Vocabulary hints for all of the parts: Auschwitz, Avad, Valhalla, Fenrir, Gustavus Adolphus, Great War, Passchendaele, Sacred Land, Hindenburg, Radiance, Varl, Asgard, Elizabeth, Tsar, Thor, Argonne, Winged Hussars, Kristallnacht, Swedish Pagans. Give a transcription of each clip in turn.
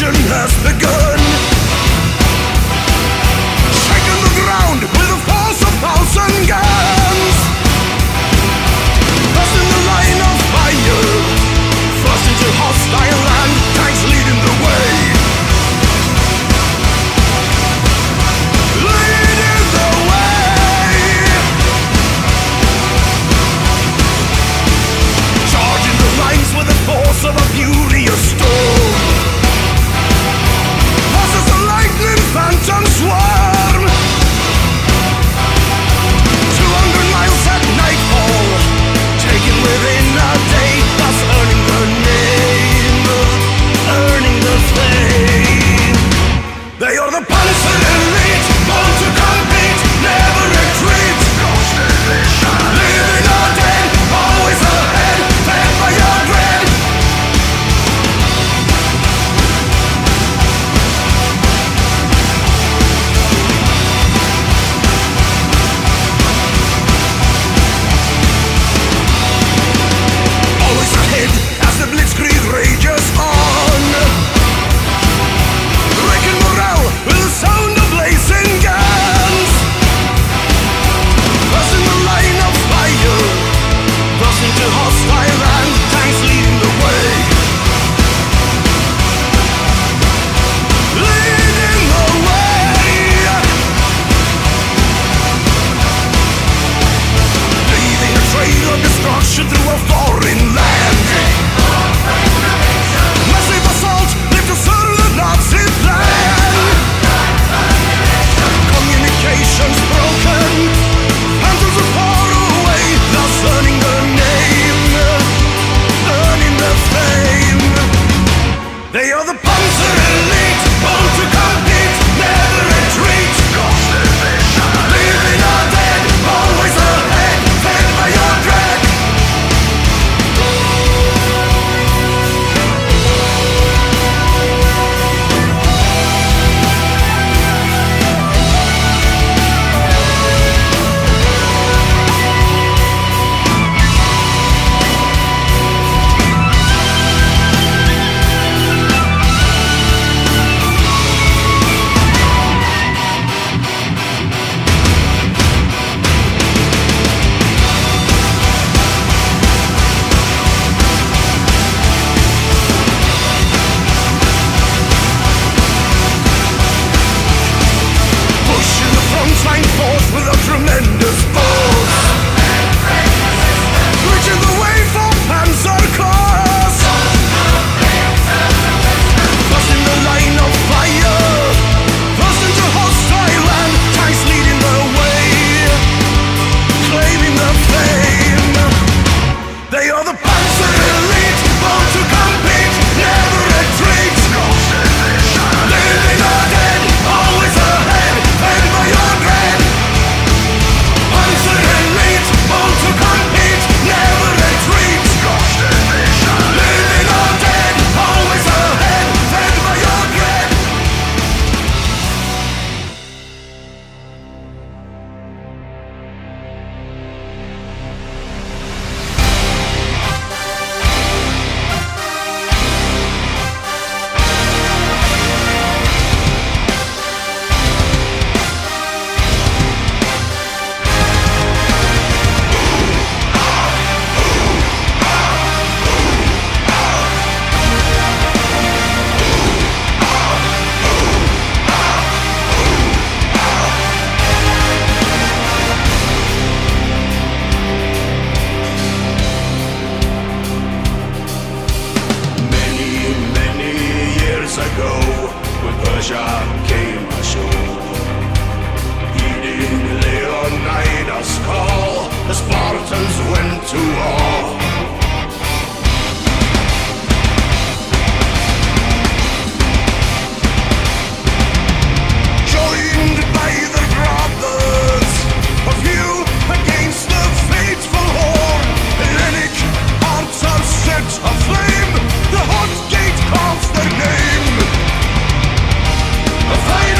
revolution has begun. Shaking the ground with the force of 1,000 guns, lost in the line of fire, forced into hostile land, tanks leading the way. With the force of a furious storm, passes a lightning phantom swarm. 200 miles at nightfall, taken within a day. That's earning the name, earning the fame. They are the Palisade elite, born to compete, never retreat. Living or dead, always ahead, fed by your dreams. Aflame, the hot gate calls their name. A fire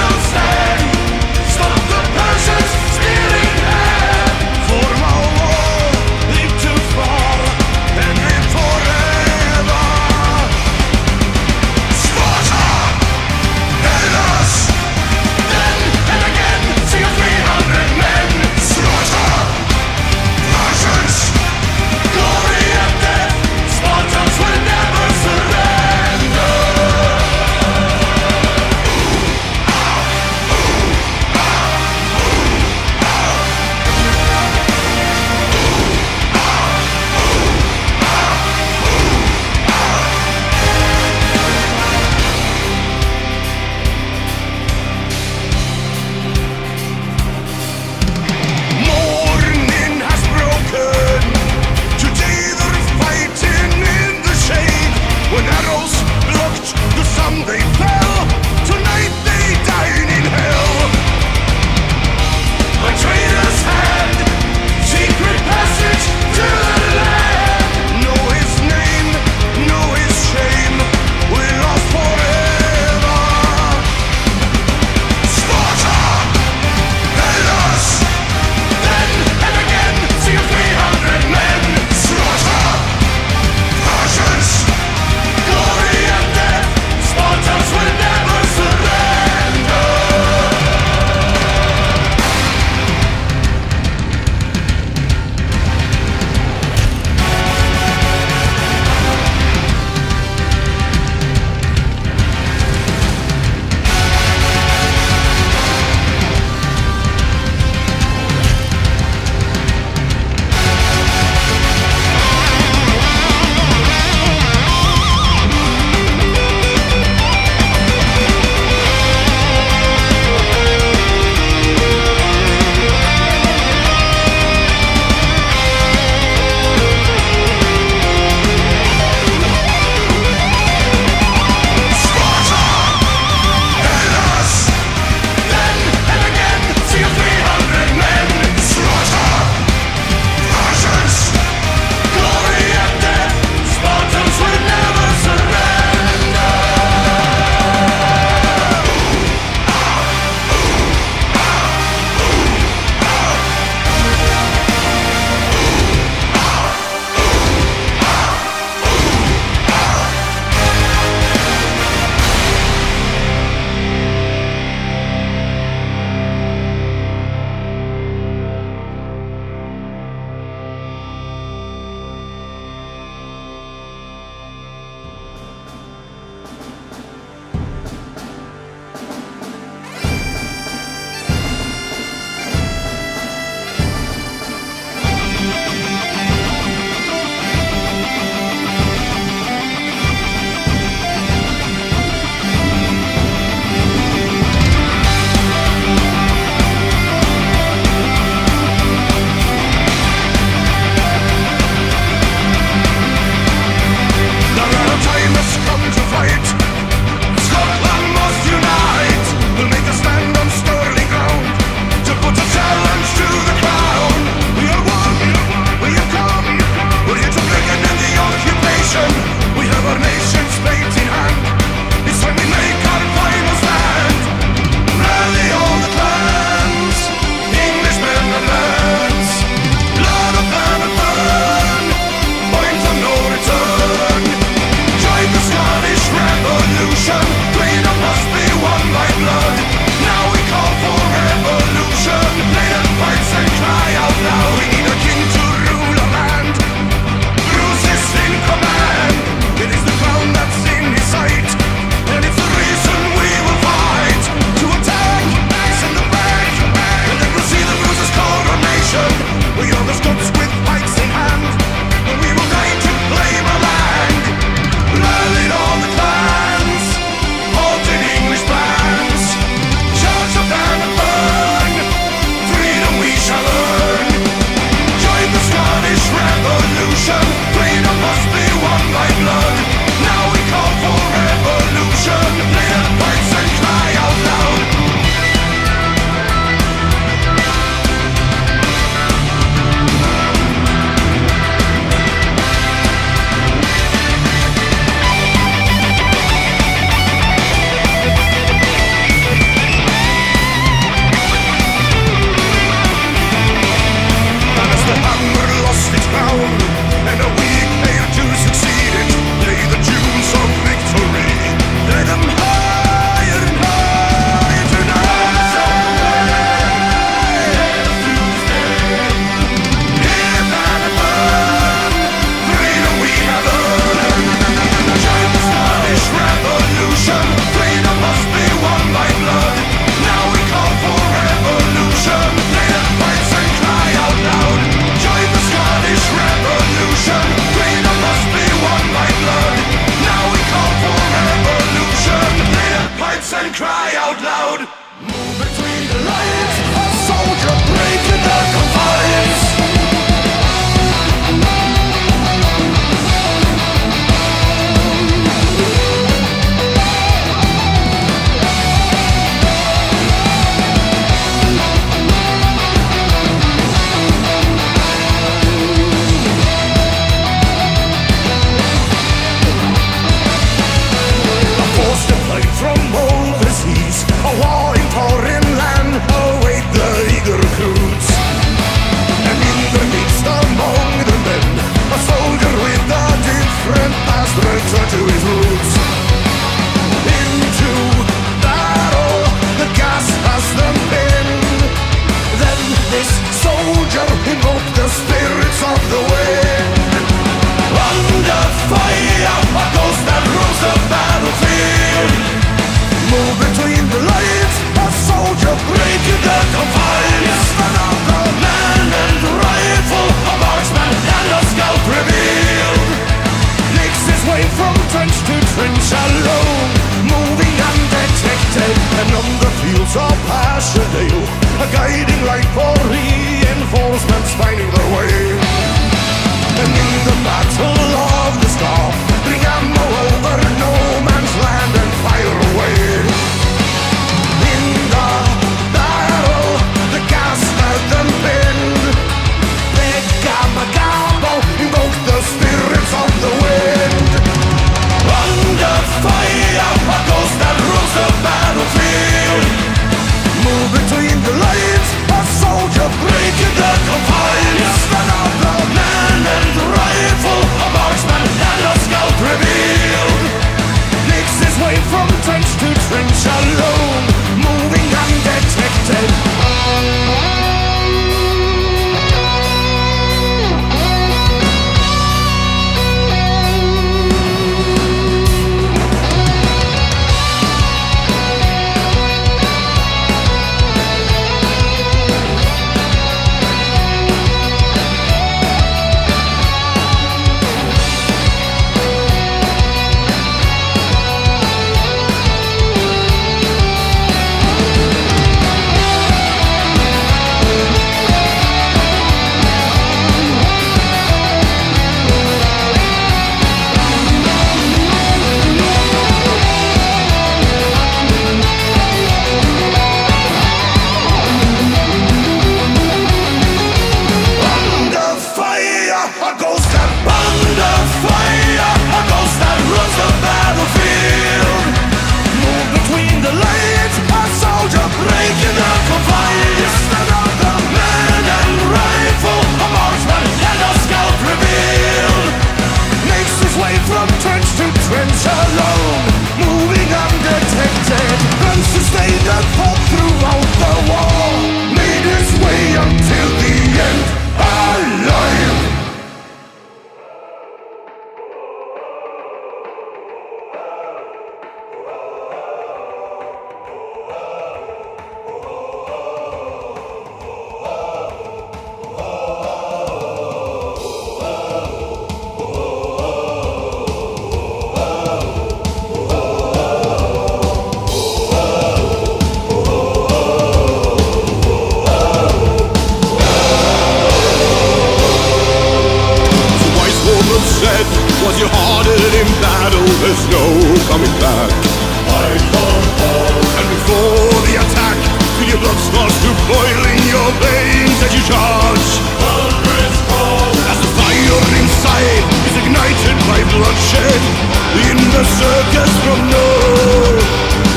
the circus from Nor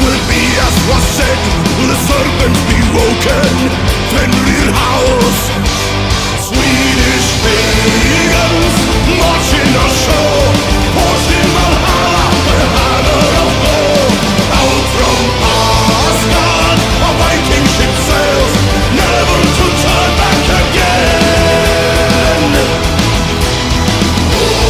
will be as was said, the serpent be woken, Fenrir howls, Swedish pagans marching ashore, forcing Valhalla, the hammer of Thor, out from Asgard, a Viking ship sails, never to turn back again. Oh,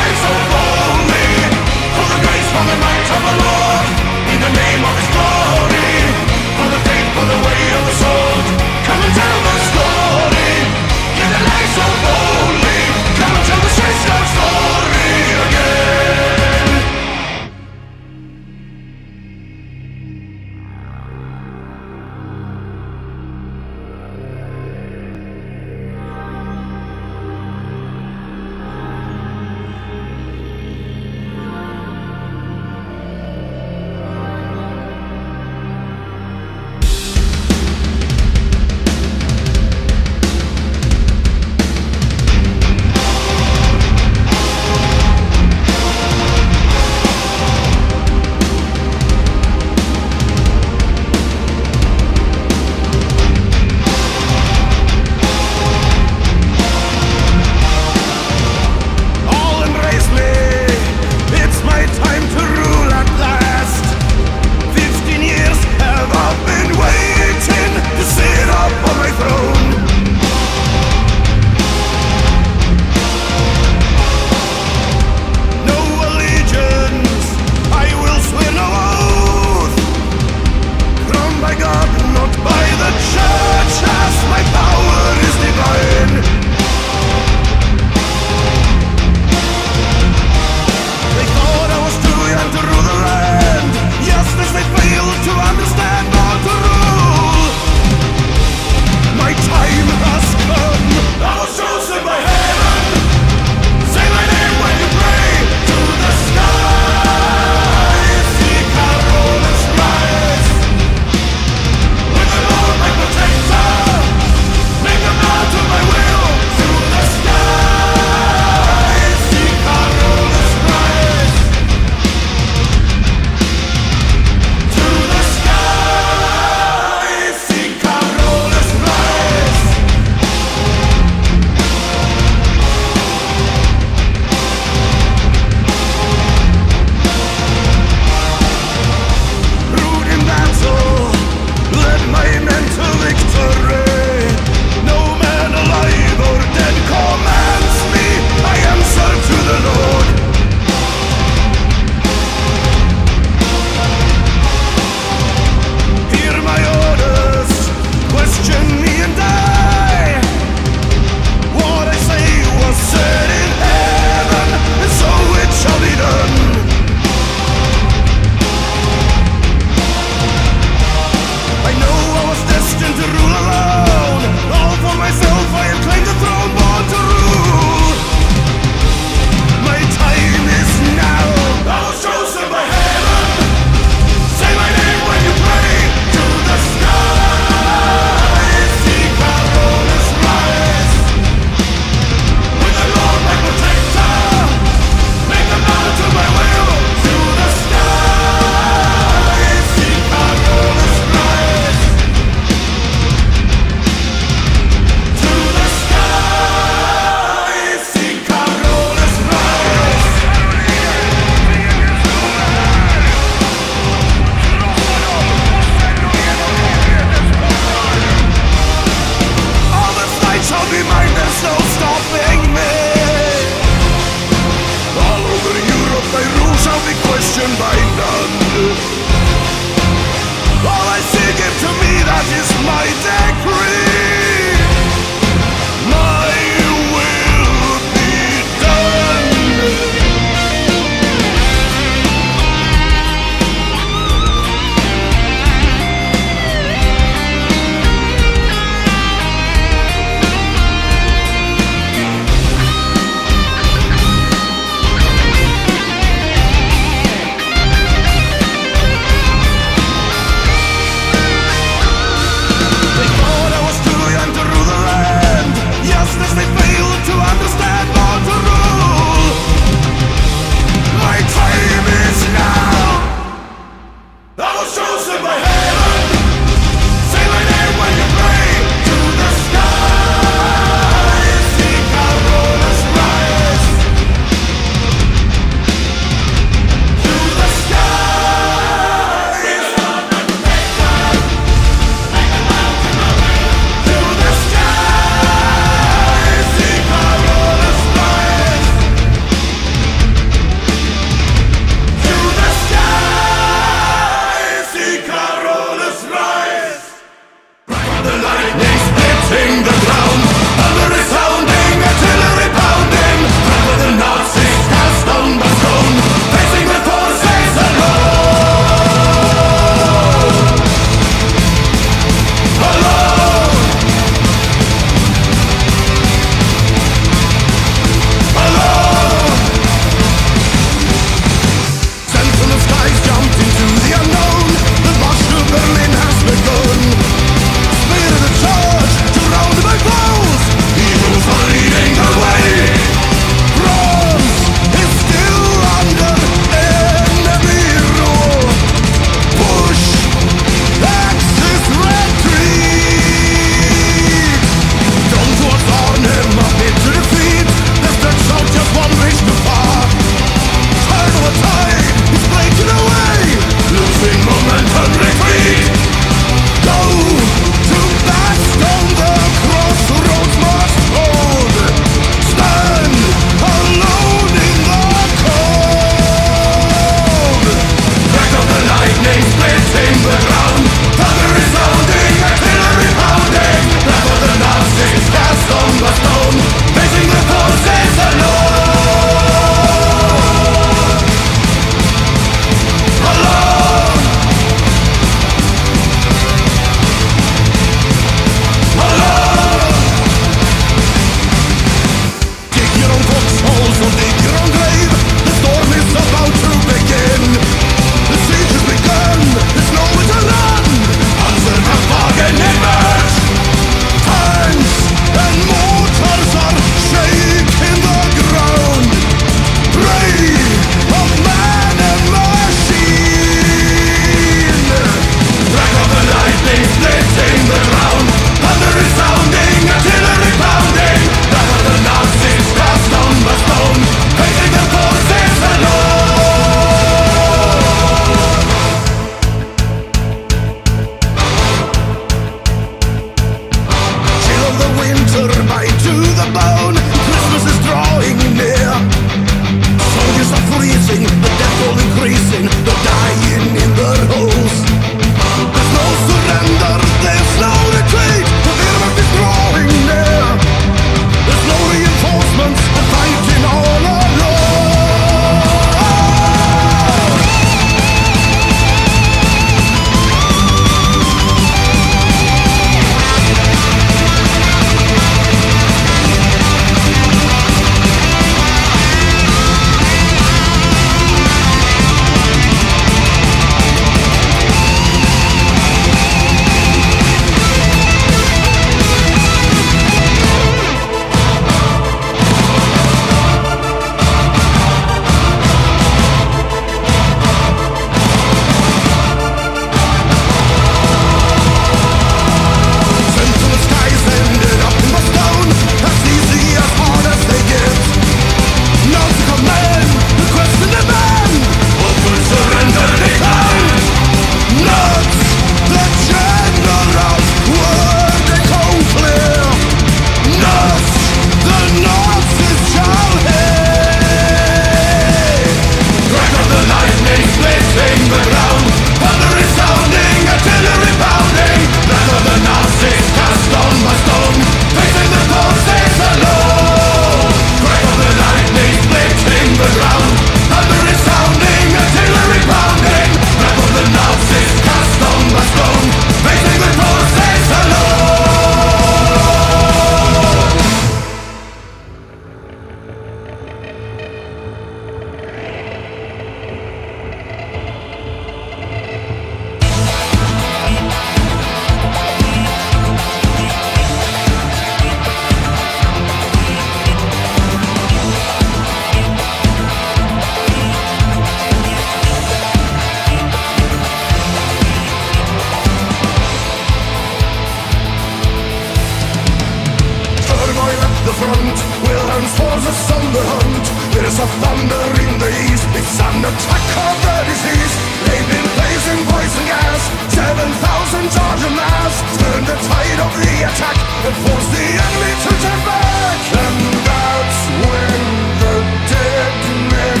thunder in the east, it's under attack of the disease. They've been blazing poison gas, 7,000 Georgia mass, turned the tide of the attack and forced the enemy to turn back. And that's when the dead men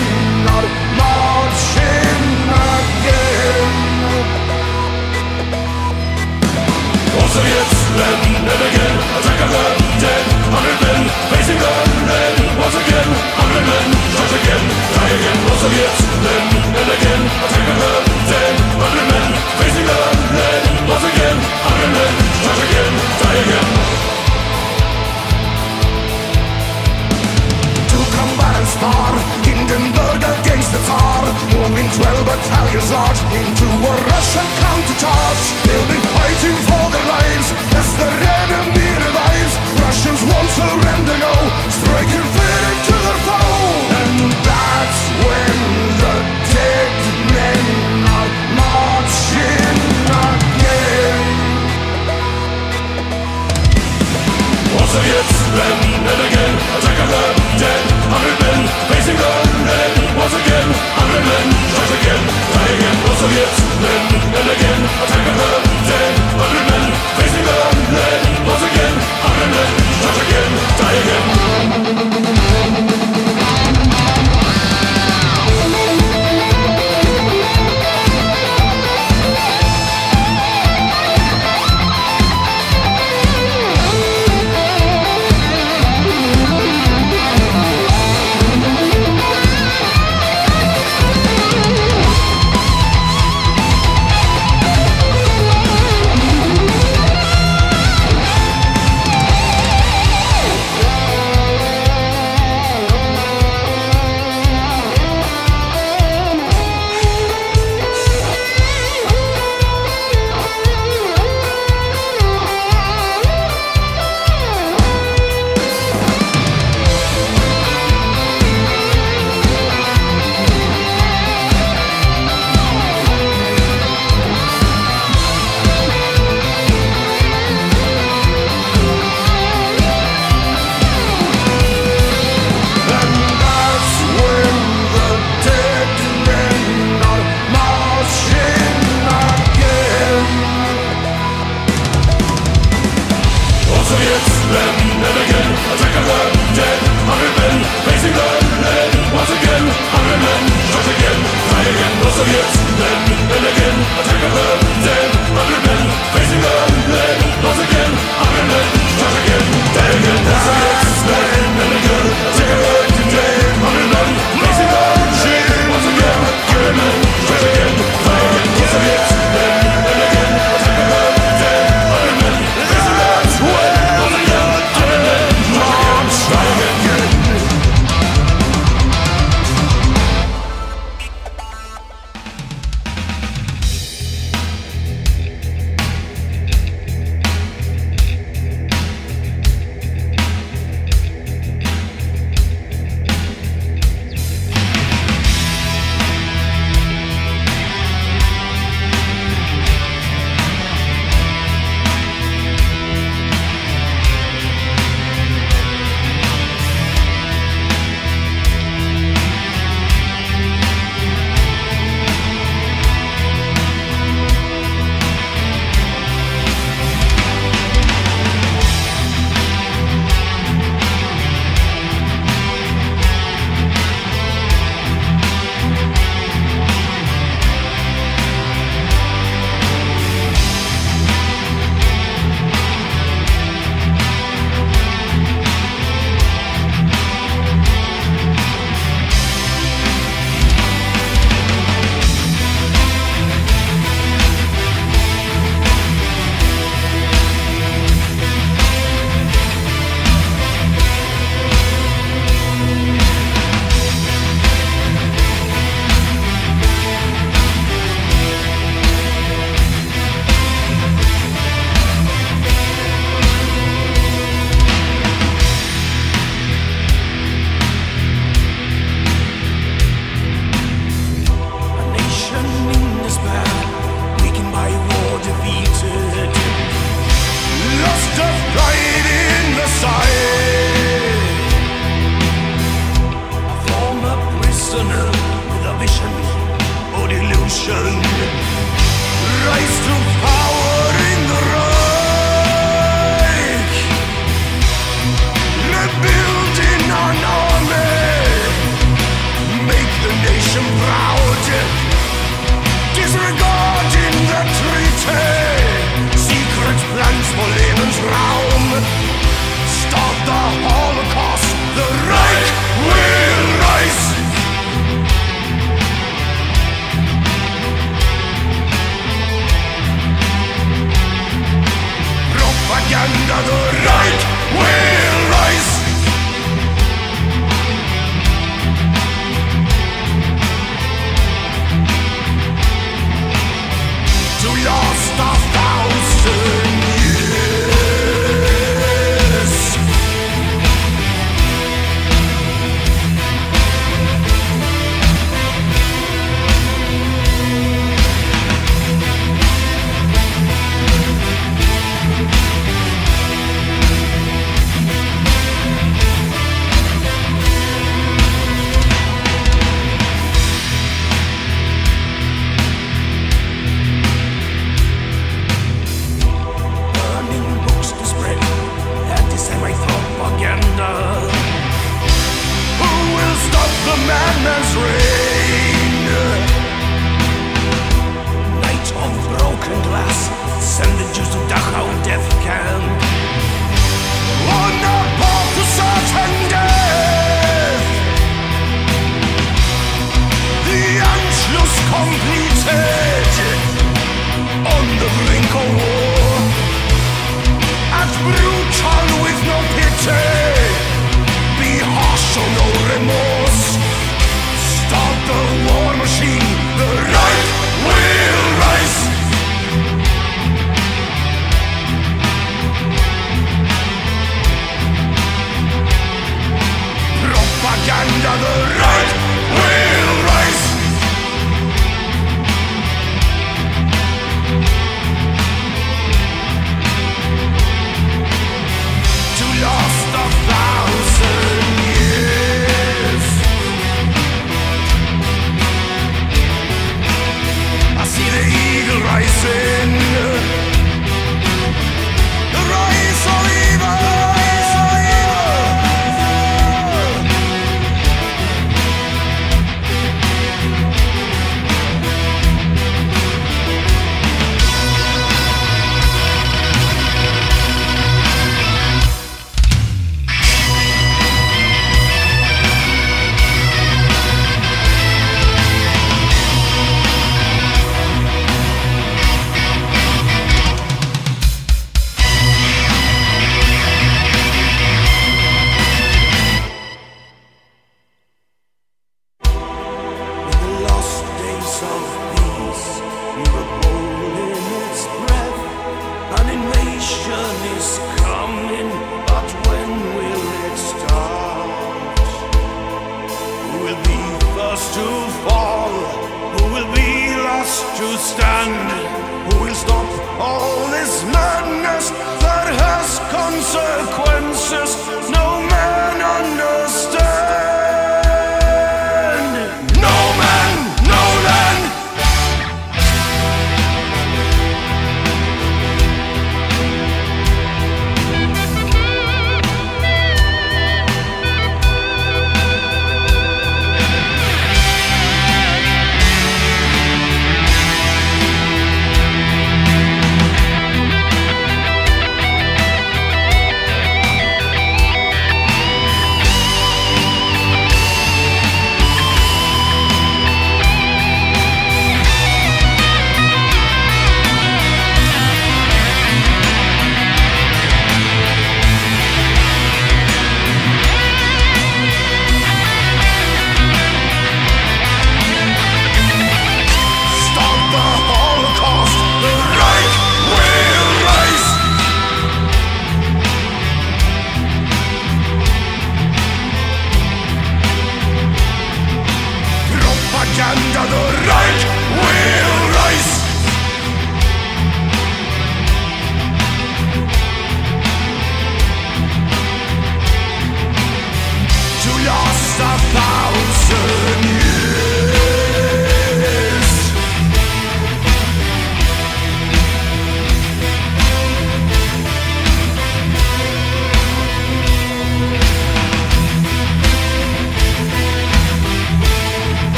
are marching again. All Soviets, then, and again, attack of the dead, 100 men, facing the red, once again, 100 men, charge again, try again. All Soviets, then, and again, attack of the dead, 100 men, facing the red, once again, 100 men, charge again, try again. To combat and spar, Hindenburg against the Tsar, moving 12 battalions large into a Russian counter-charge. They'll be fighting for their lives as the enemy revives. Russians won't surrender, no, striking fear into their foe. And that's when the dead men are marching again. All Soviets, then, and again, attack of the dead, 100 men, facing the red, once again, 100 men, charge again, die again. All Soviets, then, and again, attack of the dead, 100 men, facing the red, once again, 100 men, charge again, die again. ambition, rise to power in the Reich, rebuilding an army, make the nation proud, disregarding the treaty, secret plans for Lehman's realm, start the Holocaust, the Reich will rise. Propaganda, the Reich will rise. To last a 1,000 years. A 1,000 years.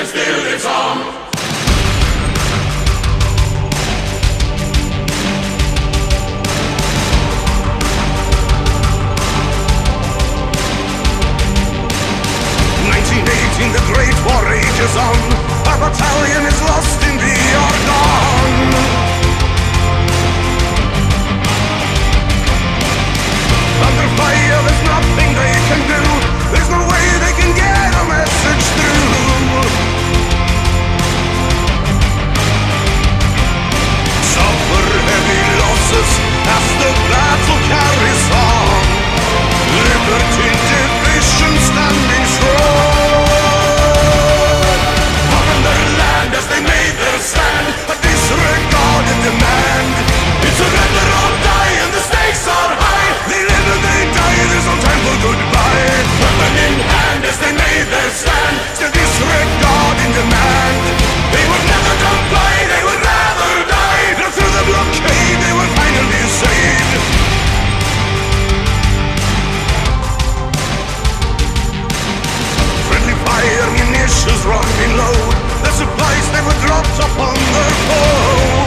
America still lives on. The Great War rages on. Our battalion is lost in the Argonne. Under fire there's nothing they can do. There's no way they can get a message through. Suffer heavy losses as the battle carries on. Liberty Division standing strong. Running low, the supplies they were dropped upon the foe.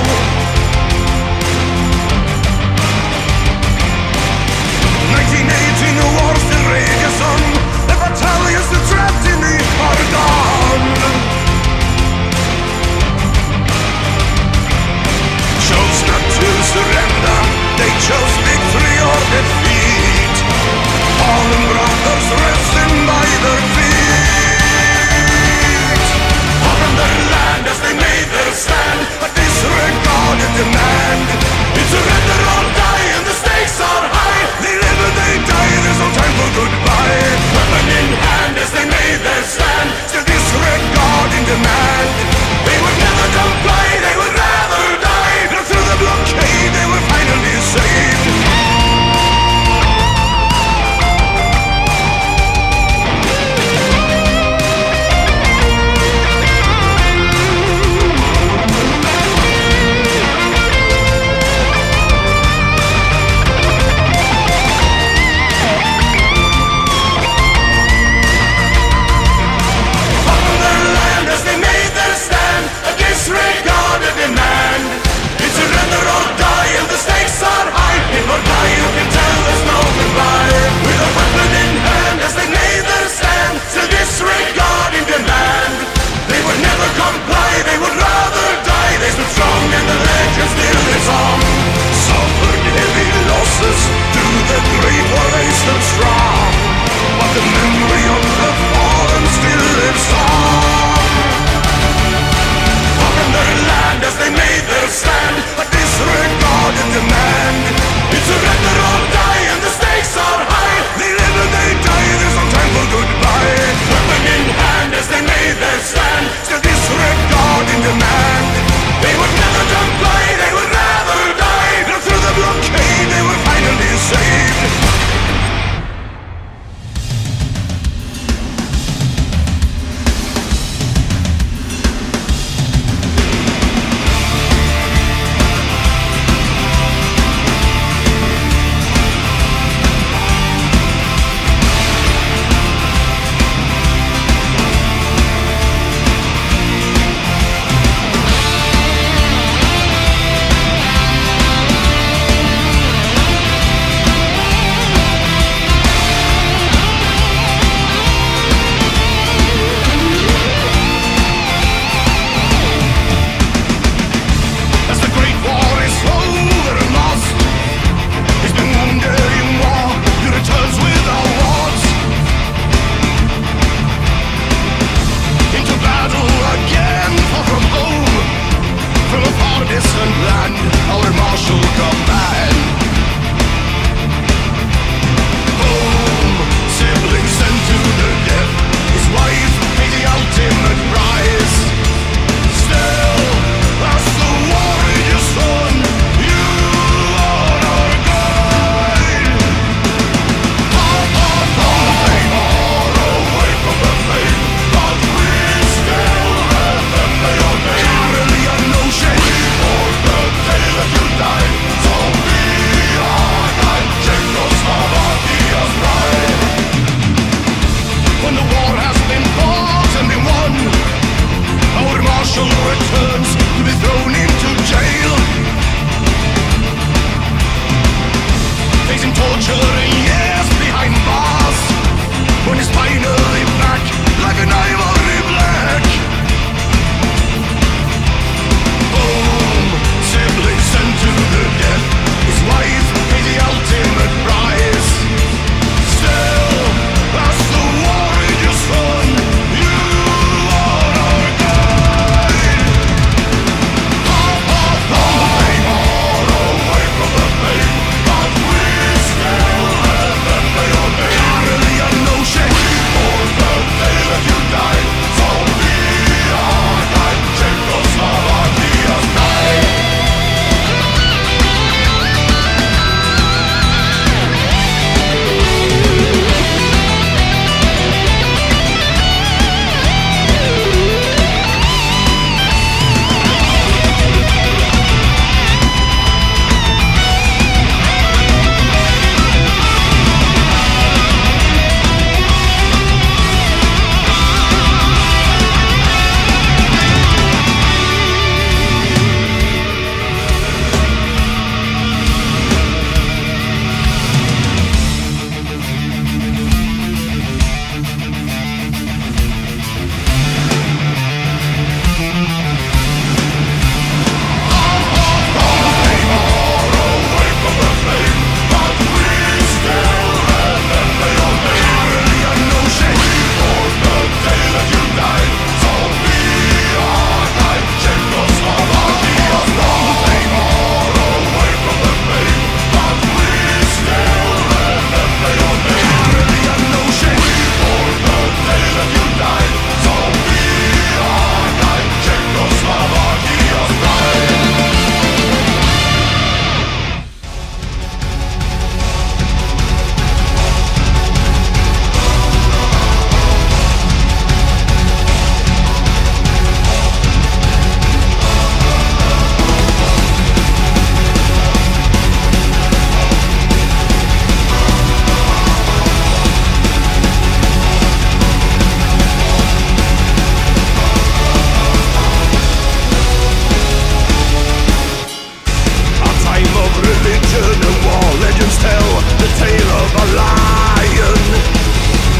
the tail of a lion.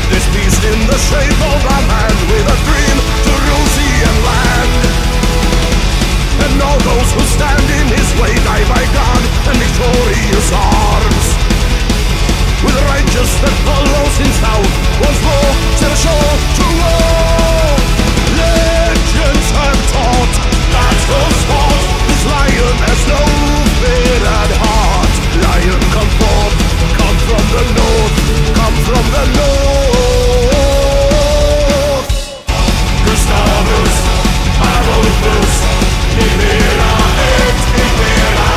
This beast in the shape of a man with a dream to rule sea and land. And all those who stand in his way die by God and victorious arms. With righteous that follows him south, once more set ashore to war. Legends have taught that the sport this lion has no fear at heart. Lion, come forth, come from the north, come from the north. Gustavus, Adolphus, Ibera et Ibera.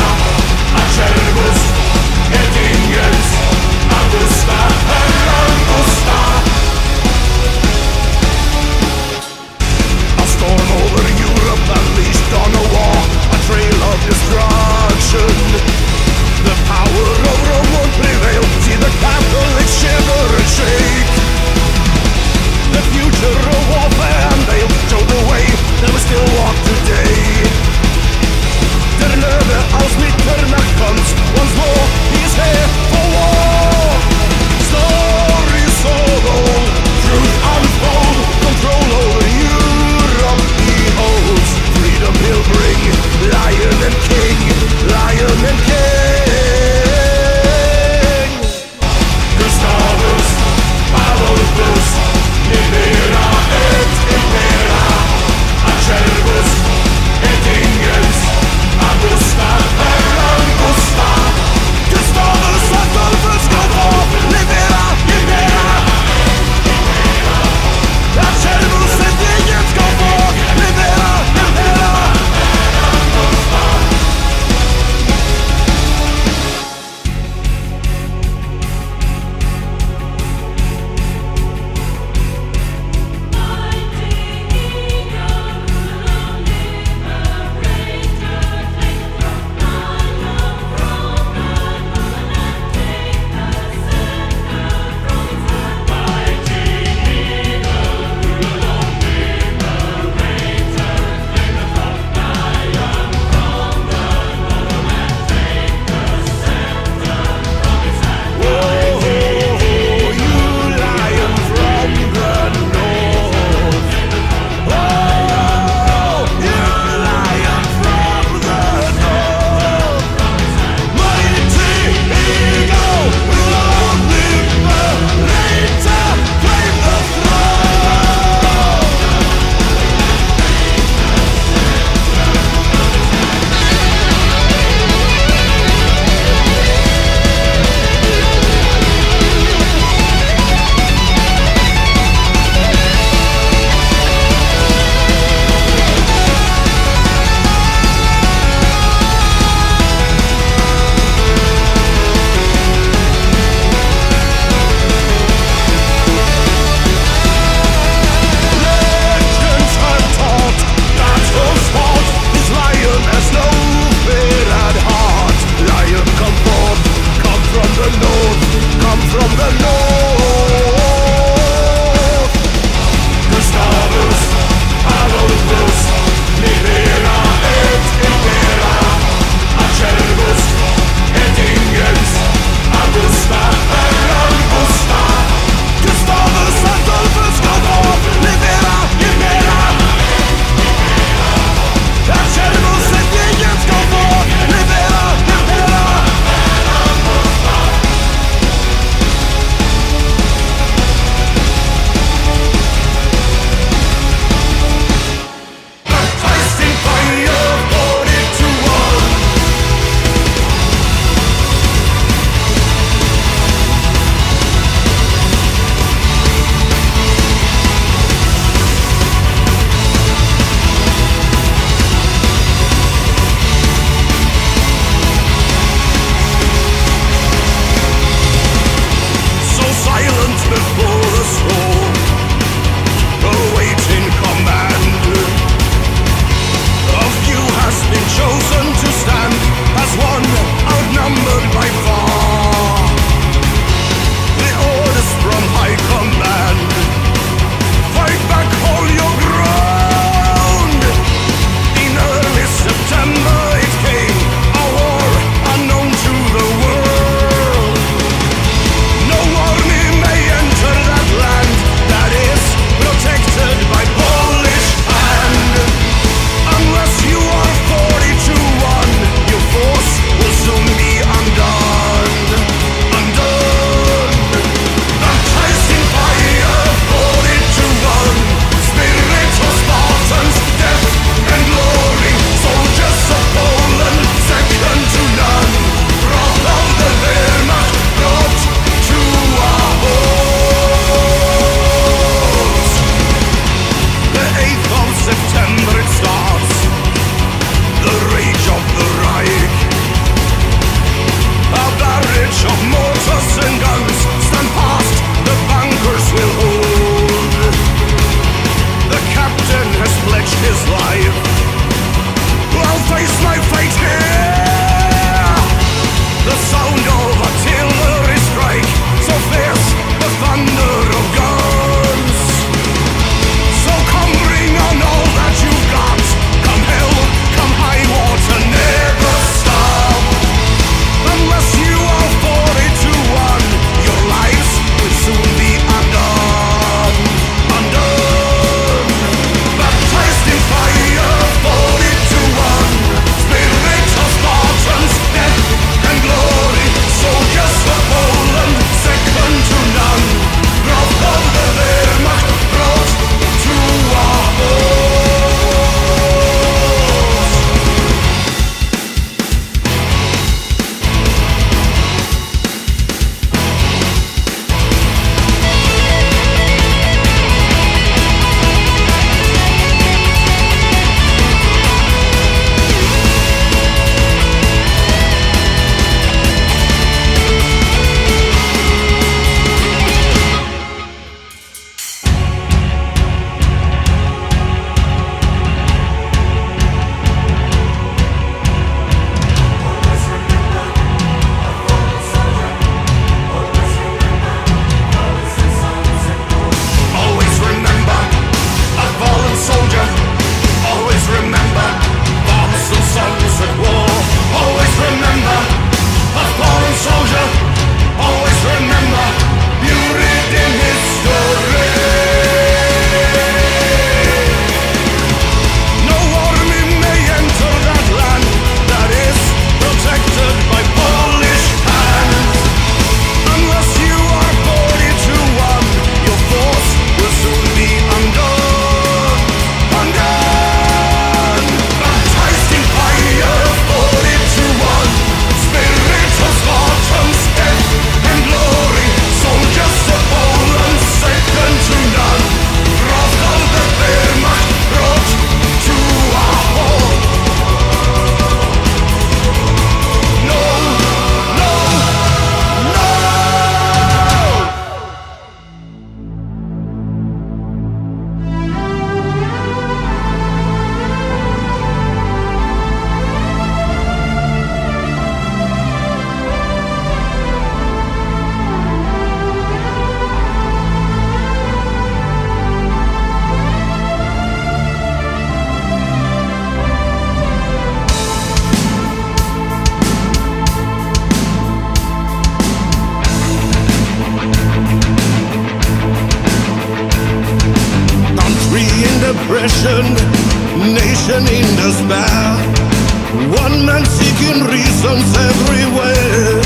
lies everywhere.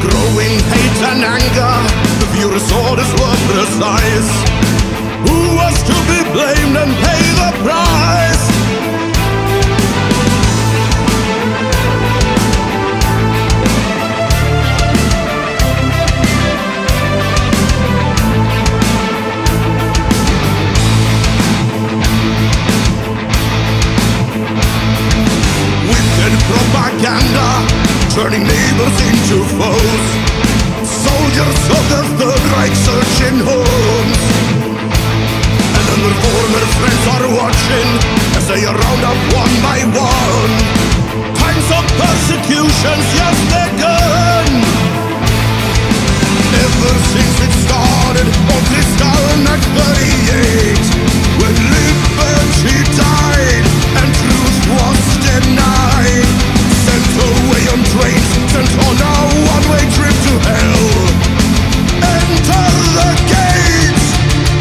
Growing hate and anger, the few disorders were precise. Who was to be blamed and pay the price? Propaganda, turning neighbors into foes. Soldiers of the Third Reich searching homes. And then their former friends are watching as they are round up one by one. Times of persecutions, yes, begun. Ever since it started on this Kristallnacht 38, when liberty died and truth was denied. Away on trains, sent on a one-way trip to hell. Enter the gates,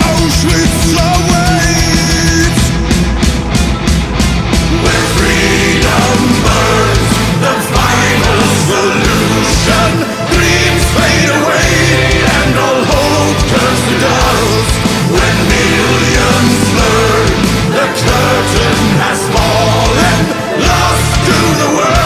Auschwitz awaits. When freedom burns, the final solution. Dreams fade away and all hope turns to dust. When millions learn the curtain has fallen, lost to the world.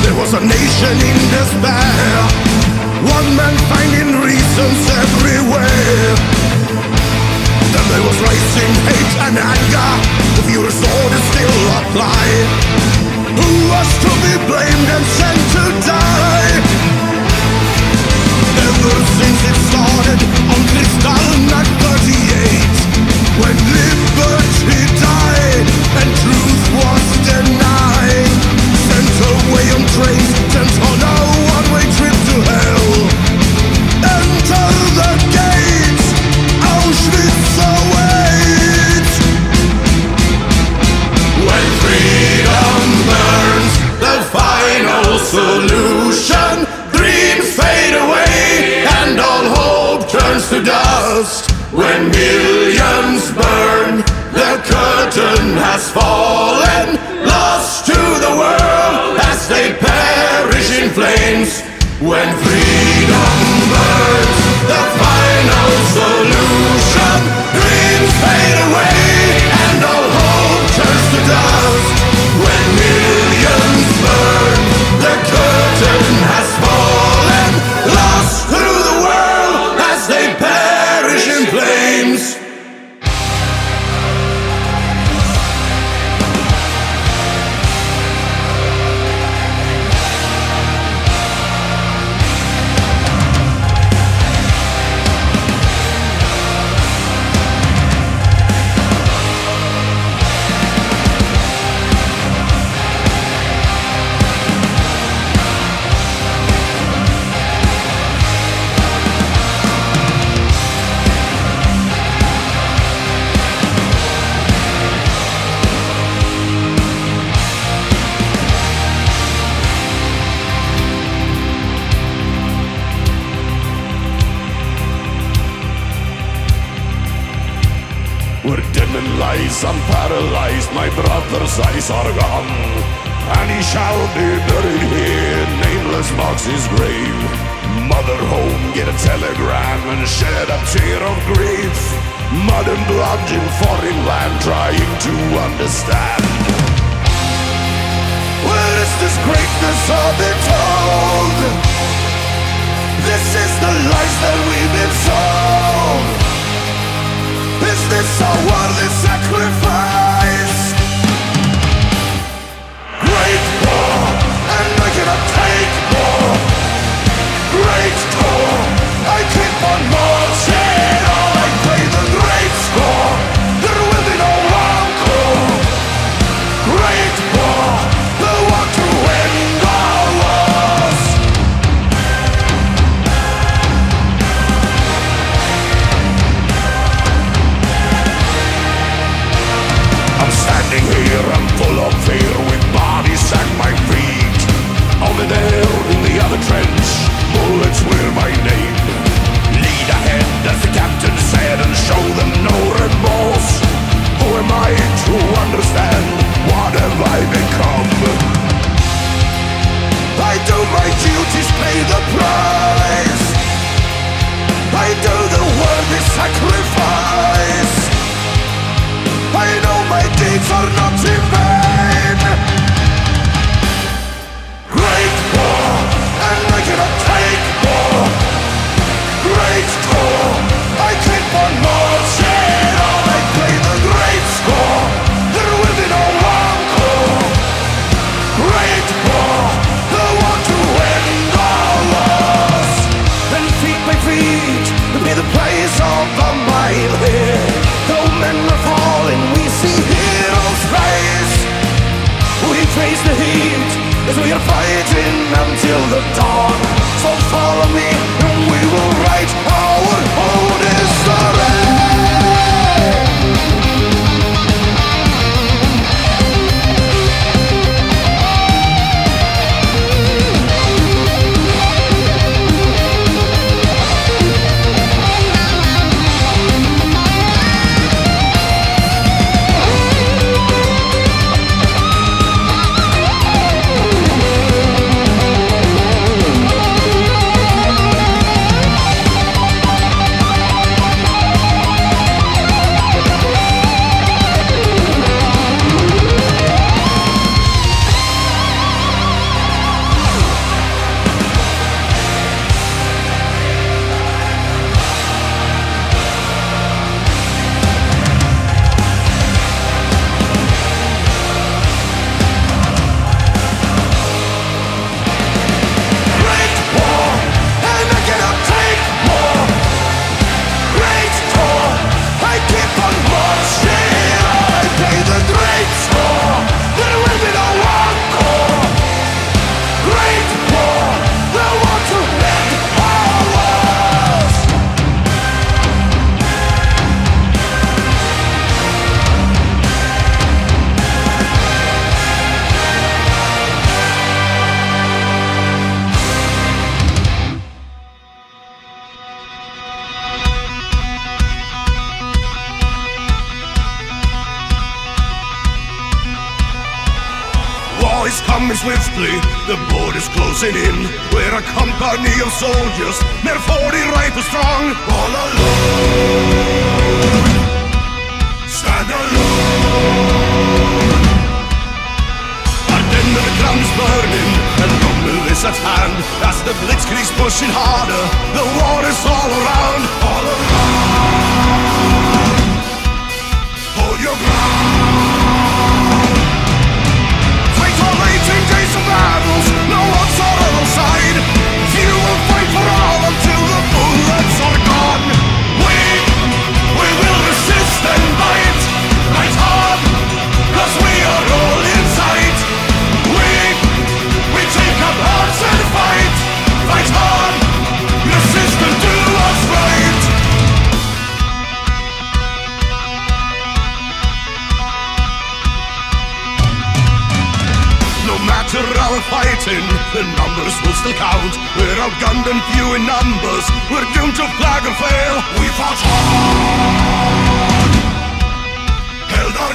There was a nation in despair. One man finding reasons everywhere. Then there was rising hate and anger. The few disorders still apply. Who was to be blamed and sent to die? Ever since it started on Kristallnacht 38, when liberty died and truth was denied. Away on trains, sent on a one-way trip to hell. Enter the gates, Auschwitz awaits. When freedom burns, the final solution. Dreams fade away and all hope turns to dust. When millions burn, the curtain has fallen. Lost to the world as they perish in flames. When freedom burns, the final solution. Dreams fade away and all hope turns to dust. When millions burn, the curtain has fallen. Lost through the world as they perish in flames. eyes, I'm paralyzed, my brother's eyes are gone, and he shall be buried here, nameless marks his grave. Mother home, get a telegram and shed a tear of grief. Mud and blood in foreign land, trying to understand. Where is this greatness all been told? This is the lies that we've been sold. Is this our worldly sacrifice? Great war, and I cannot take more. Great war, I keep on marching on. I play the great score, there will be no one core. Great war, the war to end our wars. Standing here, I'm full of fear, with bodies at my feet. Over there in the other trench, bullets wear my name. Lead ahead, as the captain said, and show them no remorse. Who am I to understand? What have I become? I do my duties, pay the price. I do the worthy sacrifice. I know my deeds are not in vain. Great war, and I cannot take more. Great war, I keep on marching on. I play the great score, there will be no one core. Great war, the war to end our wars. And feet by feet, will be the price of a mile here. Though men are falling, we see heroes rise. We face the heat as we are fighting until the dawn. So follow me and we will write our own history. Swiftly, the border's closing in. We're a company of soldiers, mere 40 rifles strong. All alone, stand alone. Our dinner drum's burning, and rumble is at hand. As the blitzkrieg's pushing harder, the war is all around. All around, hold your ground. Days of battles, no one's on our side. Few will fight for all until the bullets are gone. We will resist and fight, fight hard, 'cause we are all inside. We take up hearts and fight, fight hard, resist and do us right. After our fighting, the numbers will still count. We're outgunned and few in numbers, we're doomed to flag and fail. We fought hard, held on.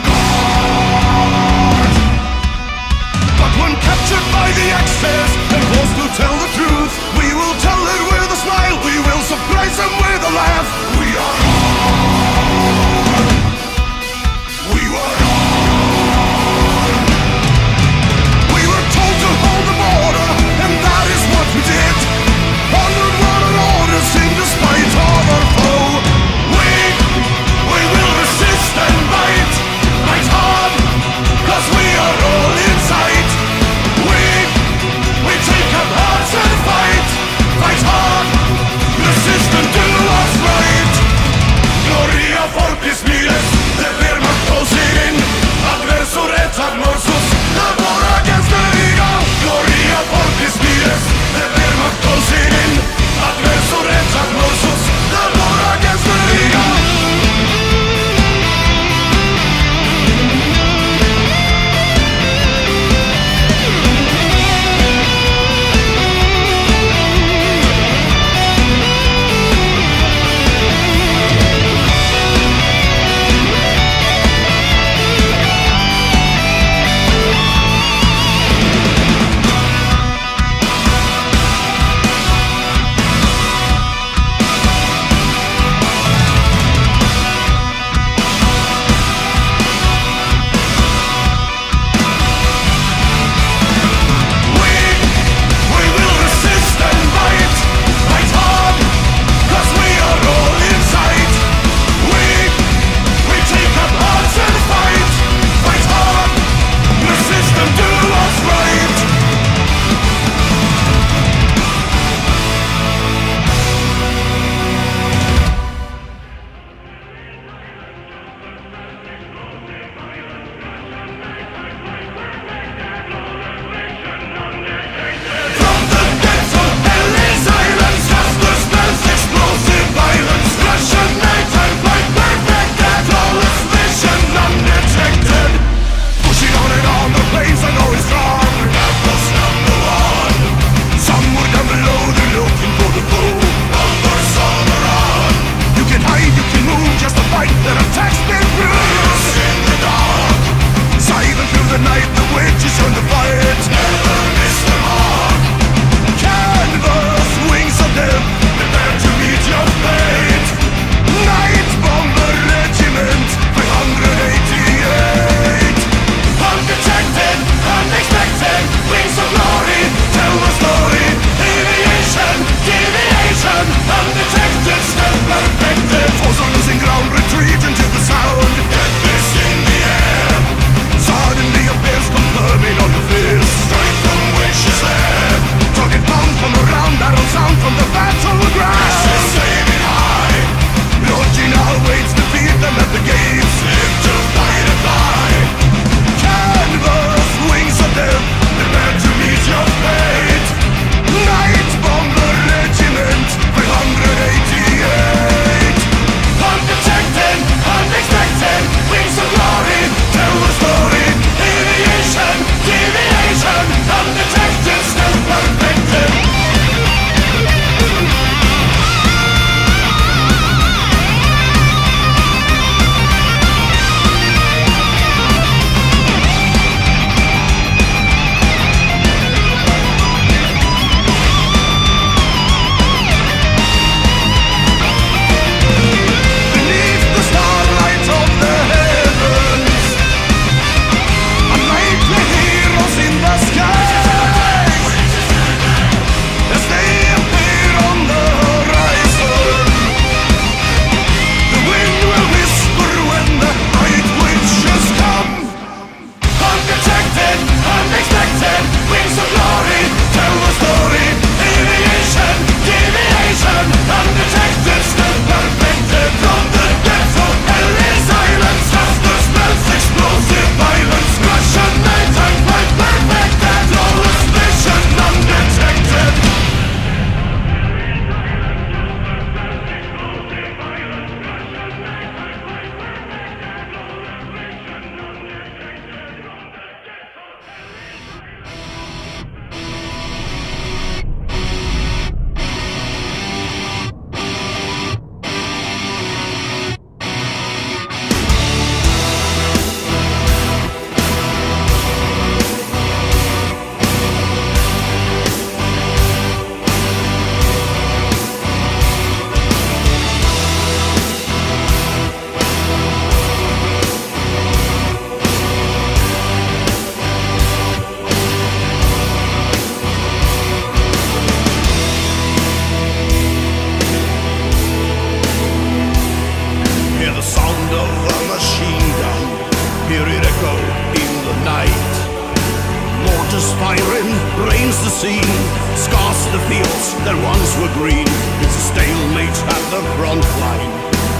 aspiring, reigns the scene, scars the fields that once were green. It's a stalemate at the front line,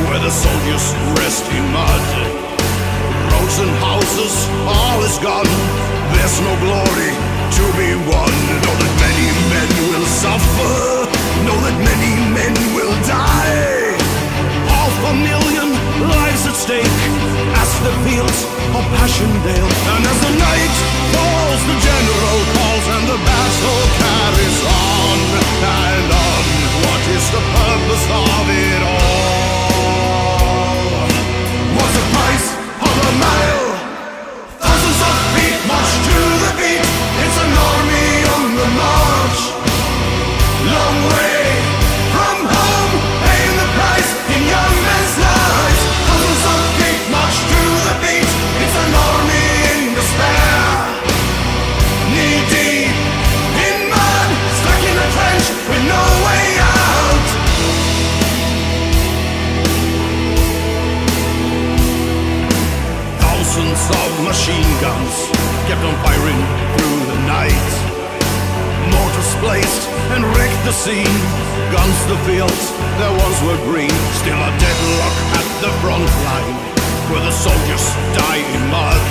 where the soldiers rest in mud. Roads and houses, all is gone. There's no glory to be won. Know that many men will suffer, know that many men will die. All for million lives at stake, as the fields of Passchendaele. And as the night falls, the general calls, and the battle carries on and on. What is the purpose of it all? What's the price of a mile? Thousands of feet march to the beat. It's an army on the march. Long way from home, paying the price in young men's lives. Thousands of feet march to the beat. It's an army in despair, knee deep in mud, stuck in a trench with no way out. Thousands of machine guns kept on firing through the night. Mortars placed and wrecked the scene. Guns, the fields that once were green. Still a deadlock at the front line, where the soldiers die in mud.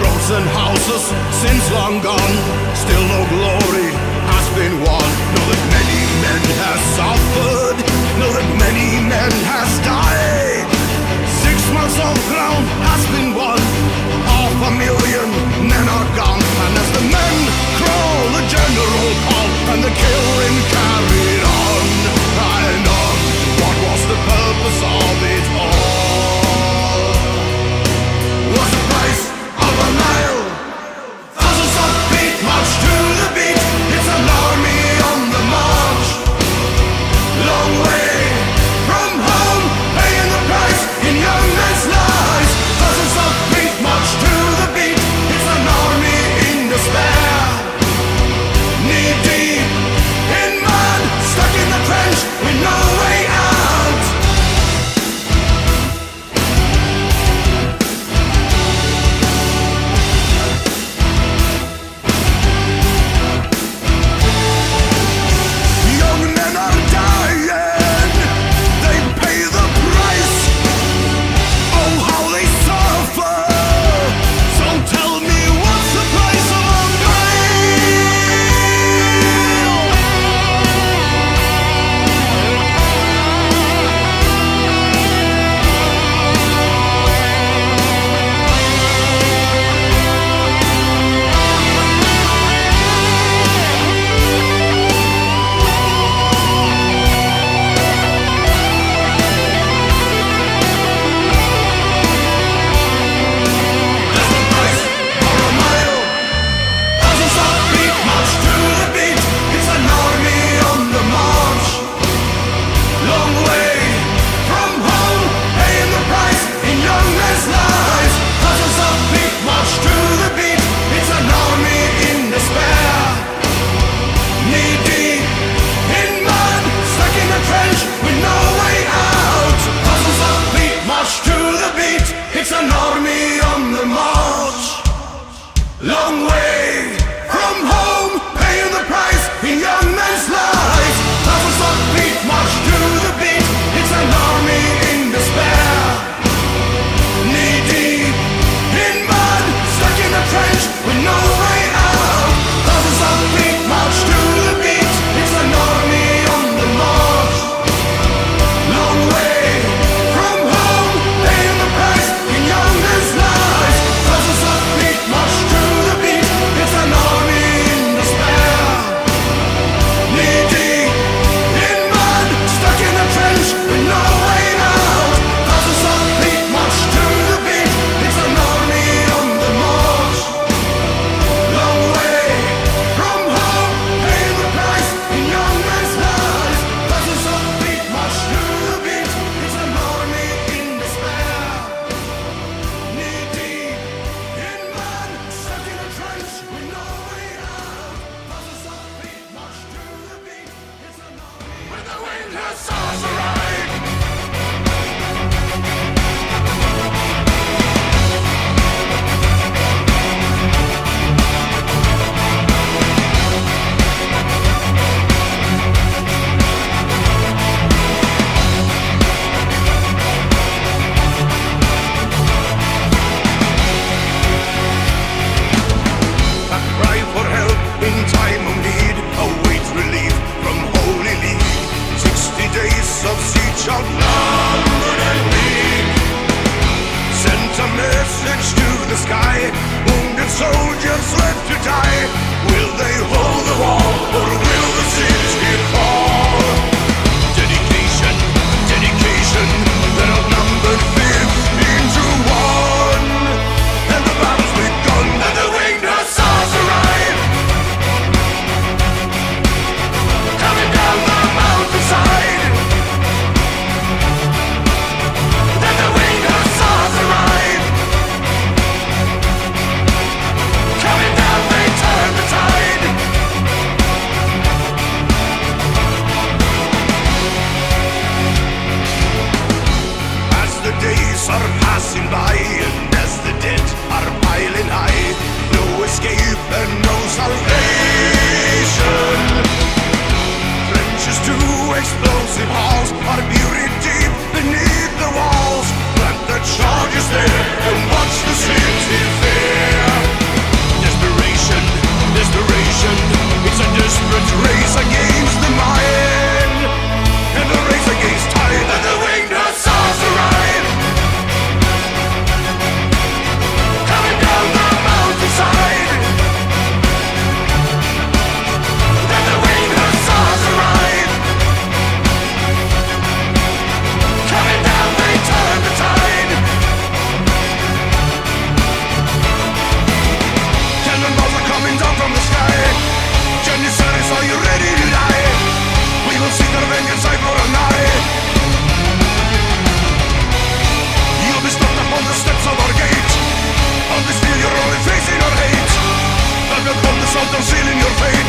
Roads and houses since long gone. Still no glory has been won. Know that many men have suffered, know that many men has died. 6 months of ground has been won. Half a million men are gone. And as the men crawl, the general call, and the killing carried on and on. What was the purpose of it all? Was the price of a mile? Thousands of feet march to the beat. It's an army on the march. Long way from home, paying the price in young men's lives. Thousands of soldiers left to die. Will they hold the wall, or will the city fall? Dedication, dedication, that outnumbered 15 to 1. And the battle's begun, and the winged hussars arrive, coming down the mountainside. Are passing by, and as the dead are piling high, no escape and no salvation. Trenches to explosive halls are buried deep beneath the walls. Plant the charges there and watch the city fair. Desperation, desperation, it's a desperate race against the mine, and a race against time. And the winged hussars arrive, sealing your fate.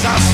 That's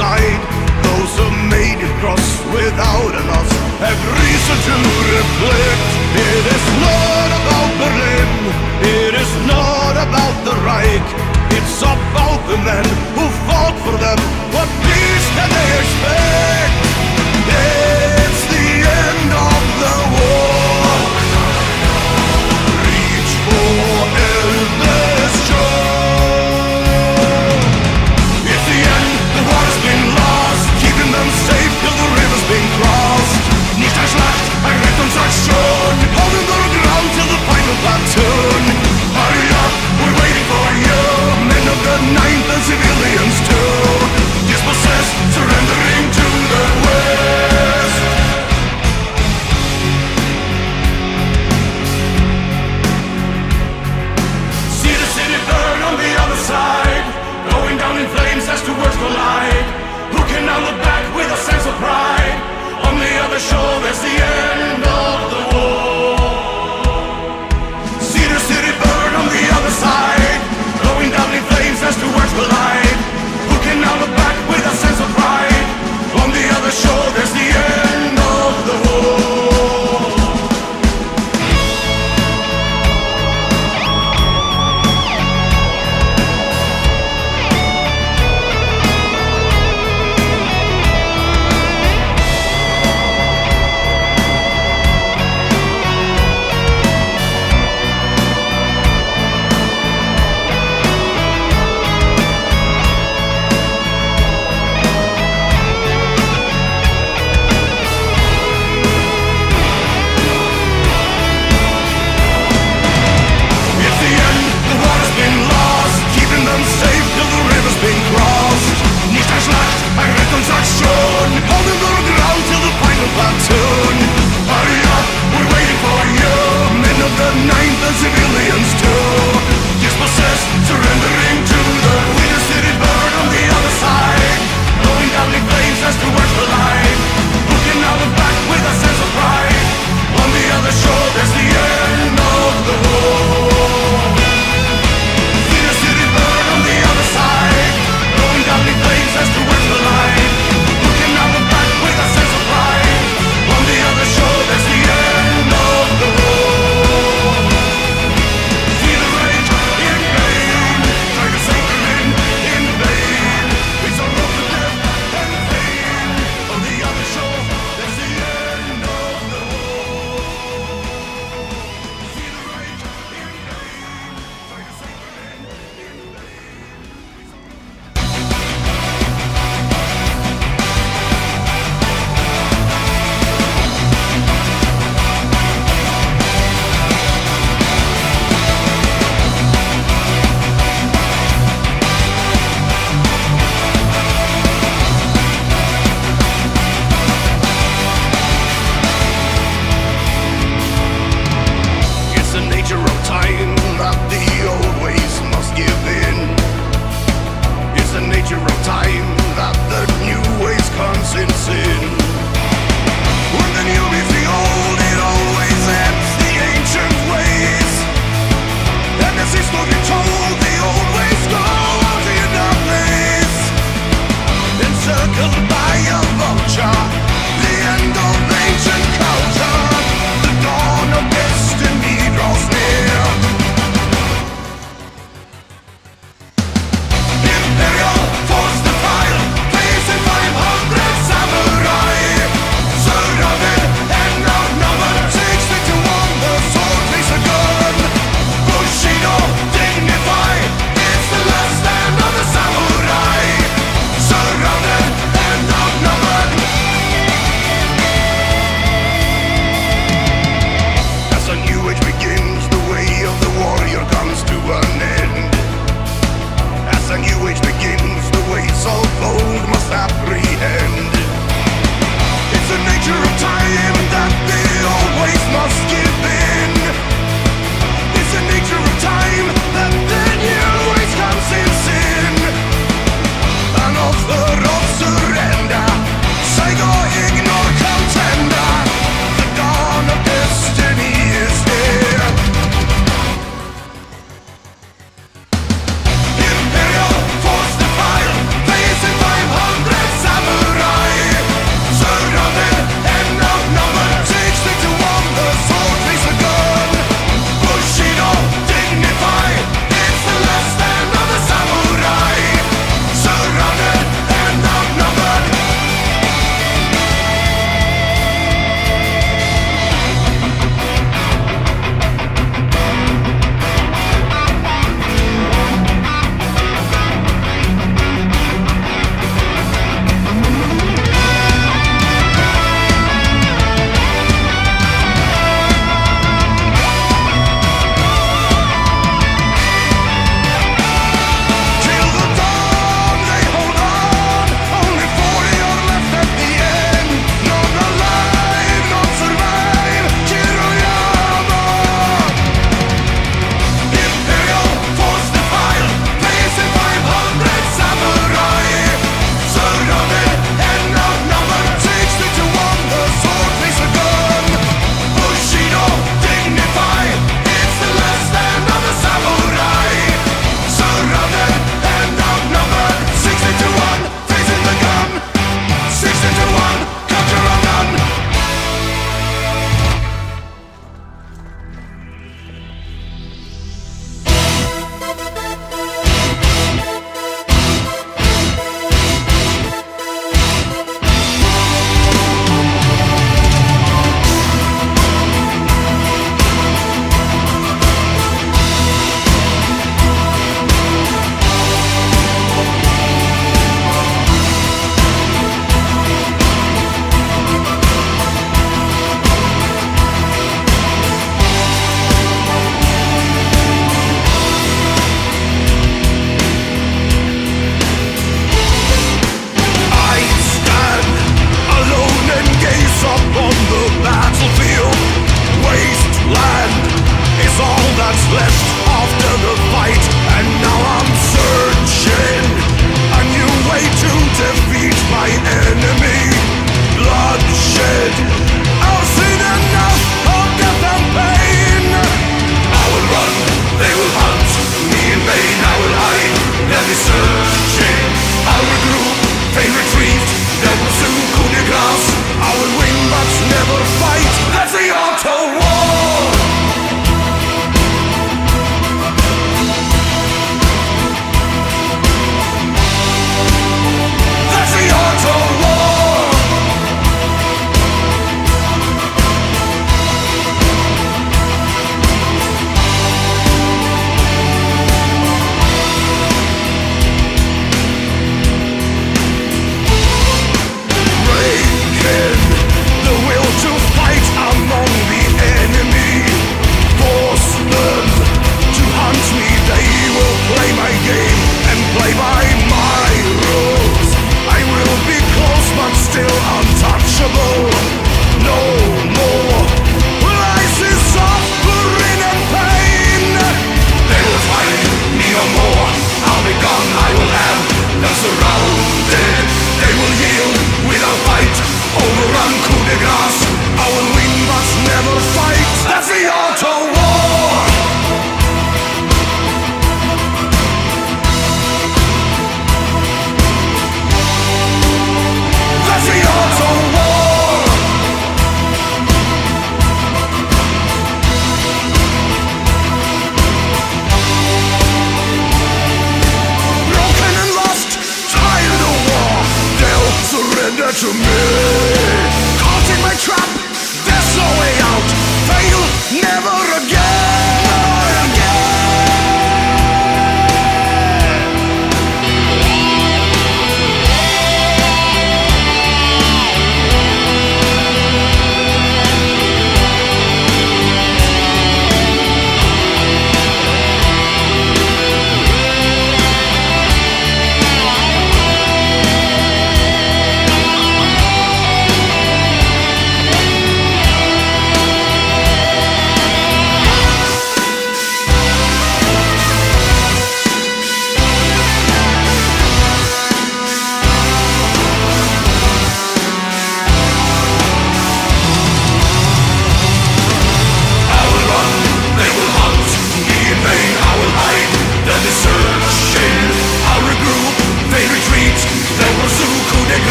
side. Those who made it cross without a loss have reason to reflect. It is not about Berlin.